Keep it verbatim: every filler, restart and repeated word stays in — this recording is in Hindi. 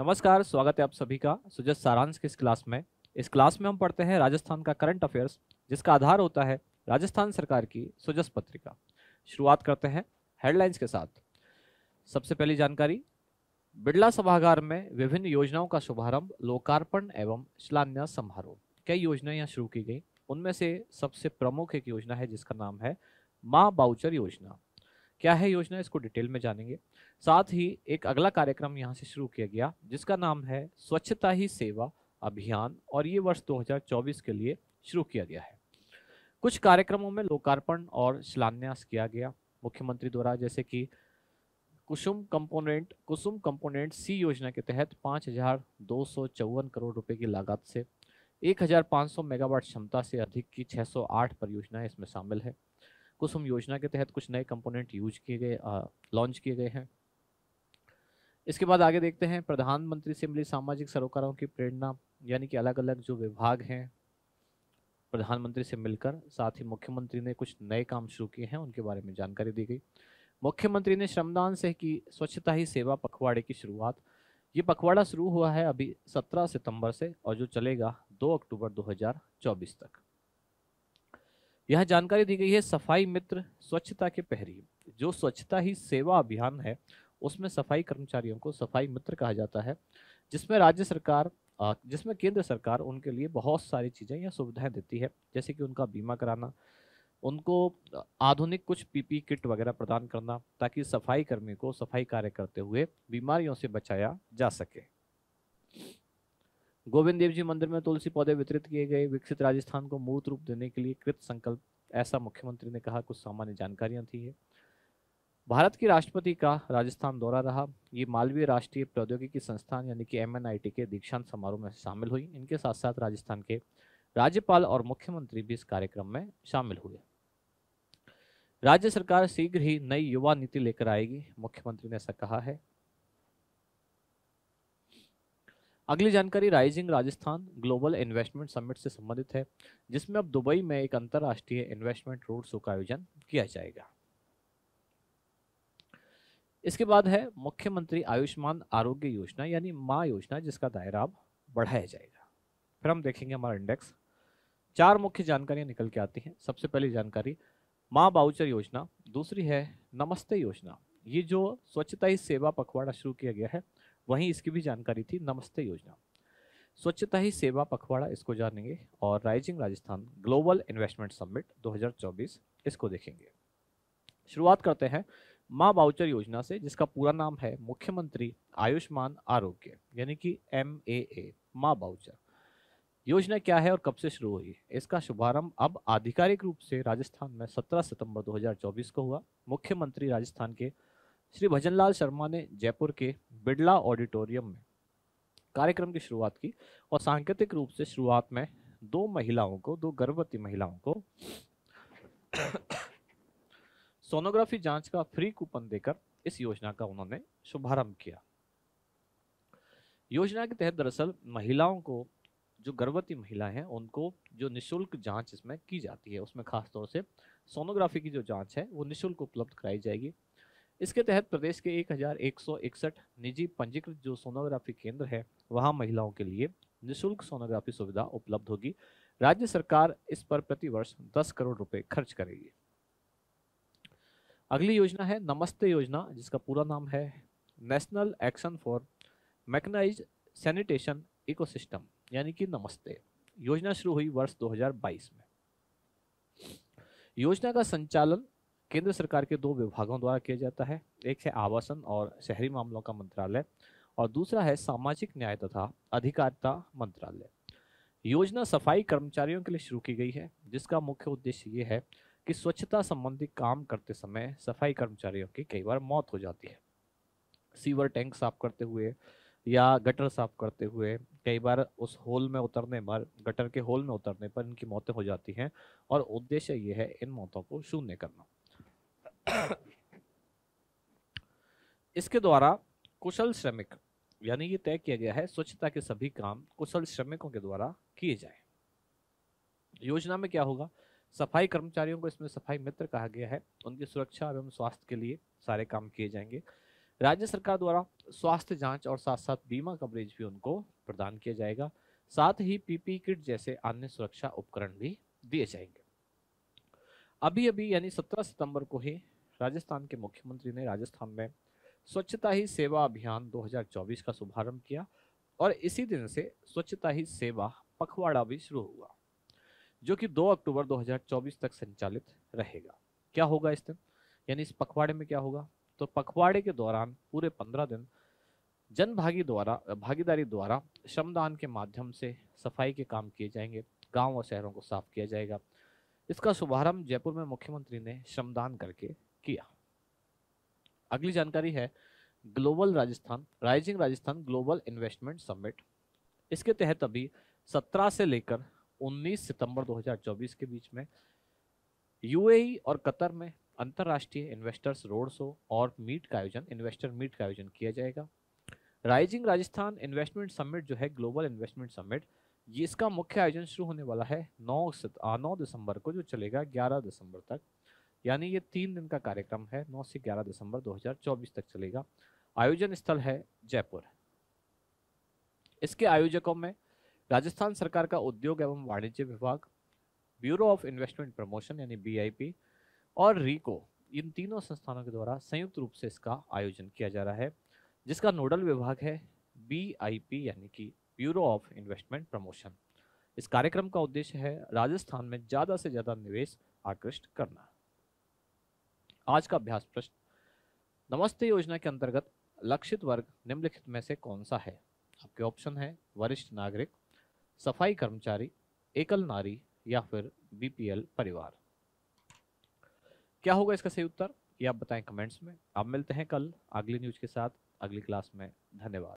नमस्कार, स्वागत है आप सभी का सुजस सारांश की इस क्लास में। इस क्लास में हम पढ़ते हैं राजस्थान का करंट अफेयर्स, जिसका आधार होता है राजस्थान सरकार की सुजस पत्रिका। शुरुआत करते हैं हेडलाइंस के साथ। सबसे पहली जानकारी, बिरला सभागार में विभिन्न योजनाओं का शुभारंभ, लोकार्पण एवं शिलान्यास समारोह। कई योजनाएं यहाँ शुरू की गई, उनमें से सबसे प्रमुख एक योजना है जिसका नाम है माँ बाउचर योजना। क्या है योजना, इसको डिटेल में जानेंगे। साथ ही एक अगला कार्यक्रम यहाँ से शुरू किया गया जिसका नाम है स्वच्छता ही सेवा अभियान, और ये वर्ष दो हज़ार चौबीस के लिए शुरू किया गया है। कुछ कार्यक्रमों में लोकार्पण और शिलान्यास किया गया मुख्यमंत्री द्वारा, जैसे कि कुसुम कंपोनेंट कुसुम कंपोनेंट सी योजना के तहत पाँच हज़ार दो सौ चौवन करोड़ रुपये की लागत से एक हज़ार पाँच सौ मेगावाट क्षमता से अधिक की छः सौ आठ परियोजनाएं इसमें शामिल है। कुसुम योजना के तहत कुछ नए कंपोनेंट यूज किए गए लॉन्च किए गए हैं। इसके बाद आगे देखते हैं प्रधानमंत्री से मिली सामाजिक सरोकारों की प्रेरणा, यानी कि अलग अलग जो विभाग हैं प्रधानमंत्री से मिलकर, साथ ही मुख्यमंत्री ने कुछ नए काम शुरू किए हैं उनके बारे में जानकारी दी गई। मुख्यमंत्री ने श्रमदान से की स्वच्छता ही सेवा पखवाड़े की शुरुआत। ये पखवाड़ा शुरू हुआ है अभी सत्रह सितंबर से और जो चलेगा दो अक्टूबर दो हज़ार चौबीस तक। यह जानकारी दी गई है सफाई मित्र स्वच्छता के प्रहरी। जो स्वच्छता ही सेवा अभियान है उसमें सफाई कर्मचारियों को सफाई मित्र कहा जाता है, जिसमें राज्य सरकार जिसमें केंद्र सरकार उनके लिए बहुत सारी चीज़ें या सुविधाएं देती है, जैसे कि उनका बीमा कराना, उनको आधुनिक कुछ पीपी किट वगैरह प्रदान करना, ताकि सफाई कर्मी को सफाई कार्य करते हुए बीमारियों से बचाया जा सके। गोविंद देव जी मंदिर में तुलसी पौधे वितरित किए गए। विकसित राजस्थान को मूर्त रूप देने के लिए कृत संकल्प, ऐसा मुख्यमंत्री ने कहा। कुछ सामान्य जानकारियां थी। भारत के राष्ट्रपति का राजस्थान दौरा रहा। ये मालवीय राष्ट्रीय प्रौद्योगिकी संस्थान यानी कि एम एन आई टी के दीक्षांत समारोह में शामिल हुई। इनके साथ साथ राजस्थान के राज्यपाल और मुख्यमंत्री भी इस कार्यक्रम में शामिल हुए। राज्य सरकार शीघ्र ही नई युवा नीति लेकर आएगी, मुख्यमंत्री ने ऐसा कहा है। अगली जानकारी rising Rajasthan global investment summit से संबंधित है, जिसमें अब दुबई में एक अंतर्राष्ट्रीय इन्वेस्टमेंट रोड शो का आयोजन किया जाएगा। इसके बाद है मुख्यमंत्री आयुष्मान आरोग्य योजना यानी माँ योजना, जिसका दायरा अब बढ़ाया जाएगा। फिर हम देखेंगे हमारा इंडेक्स। चार मुख्य जानकारियां निकल के आती हैं। सबसे पहली जानकारी माँ बाउचर योजना, दूसरी है नमस्ते योजना, ये जो स्वच्छता ही सेवा पखवाड़ा शुरू किया गया है, वहीं इसकी भी जानकारी थी। नमस्ते योजना, स्वच्छता ही सेवा पखवाड़ा इसको जानेंगे, और rising Rajasthan global investment summit दो हज़ार चौबीस इसको देखेंगे। शुरुआत करते हैं माँ बाउचर योजना से, जिसका पूरा नाम है मुख्यमंत्री आयुष्मान आरोग्य यानी कि एम ए ए माँ बाउचर योजना। क्या है और कब से शुरू हुई? इसका शुभारंभ अब आधिकारिक रूप से राजस्थान में सत्रह सितंबर दो हज़ार चौबीस को हुआ। मुख्यमंत्री राजस्थान के श्री भजनलाल शर्मा ने जयपुर के बिरला ऑडिटोरियम में कार्यक्रम की शुरुआत की, और सांकेतिक रूप से शुरुआत में दो महिलाओं को दो गर्भवती महिलाओं को सोनोग्राफी जांच का फ्री कूपन देकर इस योजना का उन्होंने शुभारंभ किया। योजना के तहत दरअसल महिलाओं को, जो गर्भवती महिला हैं, उनको जो निशुल्क जांच इसमें की जाती है, उसमें खासतौर से सोनोग्राफी की जो जांच है वो निशुल्क उपलब्ध कराई जाएगी। इसके तहत प्रदेश के एक हज़ार एक सौ इकसठ निजी पंजीकृत जो सोनोग्राफी केंद्र है वहां महिलाओं के लिए निशुल्क सोनोग्राफी सुविधा उपलब्ध होगी। राज्य सरकार इस पर प्रतिवर्ष दस करोड़ रुपए खर्च करेगी। अगली योजना है नमस्ते योजना, जिसका पूरा नाम है national action for mechanised sanitation ecosystem यानी कि नमस्ते। योजना शुरू हुई वर्ष दो हज़ार बाईस में। योजना का संचालन केंद्र सरकार के दो विभागों द्वारा किया जाता है। एक है आवासन और शहरी मामलों का मंत्रालय, और दूसरा है सामाजिक न्याय तथा अधिकारिता मंत्रालय। योजना सफाई कर्मचारियों के लिए शुरू की गई है, जिसका मुख्य उद्देश्य ये है कि स्वच्छता संबंधी काम करते समय सफाई कर्मचारियों की कई बार मौत हो जाती है। सीवर टैंक साफ करते हुए या गटर साफ करते हुए कई बार उस होल में उतरने पर गटर के होल में उतरने पर इनकी मौतें हो जाती हैं, और उद्देश्य ये है इन मौतों को शून्य करना। इसके द्वारा कुशल श्रमिक यानी ये तय किया गया है स्वच्छता के सभी काम कुशल श्रमिकों के द्वारा किए जाएं। योजना में क्या होगा, सफाई कर्मचारियों को इसमें सफाई मित्र कहा गया है, उनकी सुरक्षा एवं स्वास्थ्य के लिए सारे काम किए जाएंगे। राज्य सरकार द्वारा स्वास्थ्य जांच और साथ साथ बीमा कवरेज भी उनको प्रदान किया जाएगा। साथ ही पीपी किट जैसे अन्य सुरक्षा उपकरण भी दिए जाएंगे। अभी अभी यानी सत्रह सितंबर को ही राजस्थान के मुख्यमंत्री ने राजस्थान में स्वच्छता ही सेवा अभियान दो हज़ार चौबीस का शुभारंभ किया और इसी दिन से स्वच्छता ही सेवा पखवाड़ा भी शुरू हुआ, जो कि दो अक्टूबर दो हज़ार चौबीस तक संचालित रहेगा। क्या होगा इस दिन यानी इस पखवाड़े में क्या होगा? तो पखवाड़े के दौरान पूरे पंद्रह दिन जन भागी द्वारा भागीदारी द्वारा श्रमदान के माध्यम से सफाई के काम किए जाएंगे। गांव और शहरों को साफ किया जाएगा। इसका शुभारंभ जयपुर में मुख्यमंत्री ने श्रमदान करके किया। अगली जानकारी है global Rajasthan rising Rajasthan global investment summit. इसके तहत अभी सत्रह से लेकर उन्नीस सितंबर दो हज़ार चौबीस के बीच में यूएई और कतर में अंतर्राष्ट्रीय इन्वेस्टर्स रोड शो और मीट का आयोजन इन्वेस्टर मीट का आयोजन किया जाएगा। राइजिंग राजस्थान इन्वेस्टमेंट समिट जो है ग्लोबल इन्वेस्टमेंट समिट, ये इसका मुख्य आयोजन शुरू होने वाला है नौ दिसंबर को, जो चलेगा ग्यारह दिसंबर तक। यानी ये तीन दिन का कार्यक्रम है, नौ से ग्यारह दिसंबर दो हज़ार चौबीस तक चलेगा। आयोजन स्थल है जयपुर। इसके आयोजकों में राजस्थान सरकार का उद्योग एवं वाणिज्य विभाग, ब्यूरो ऑफ इन्वेस्टमेंट प्रमोशन यानी बी आई पी और रिको, इन तीनों संस्थानों के द्वारा संयुक्त रूप से इसका आयोजन किया जा रहा है, जिसका नोडल विभाग है बी आई पी यानी कि ब्यूरो ऑफ इन्वेस्टमेंट प्रमोशन। इस कार्यक्रम का उद्देश्य है राजस्थान में ज़्यादा से ज़्यादा निवेश आकृष्ट करना। आज का अभ्यास प्रश्न, नमस्ते योजना के अंतर्गत लक्षित वर्ग निम्नलिखित में से कौन सा है? आपके ऑप्शन है वरिष्ठ नागरिक, सफाई कर्मचारी, एकल नारी या फिर बी पी एल परिवार। क्या होगा इसका सही उत्तर, ये आप बताएं कमेंट्स में। आप मिलते हैं कल अगली न्यूज के साथ, अगली क्लास में। धन्यवाद।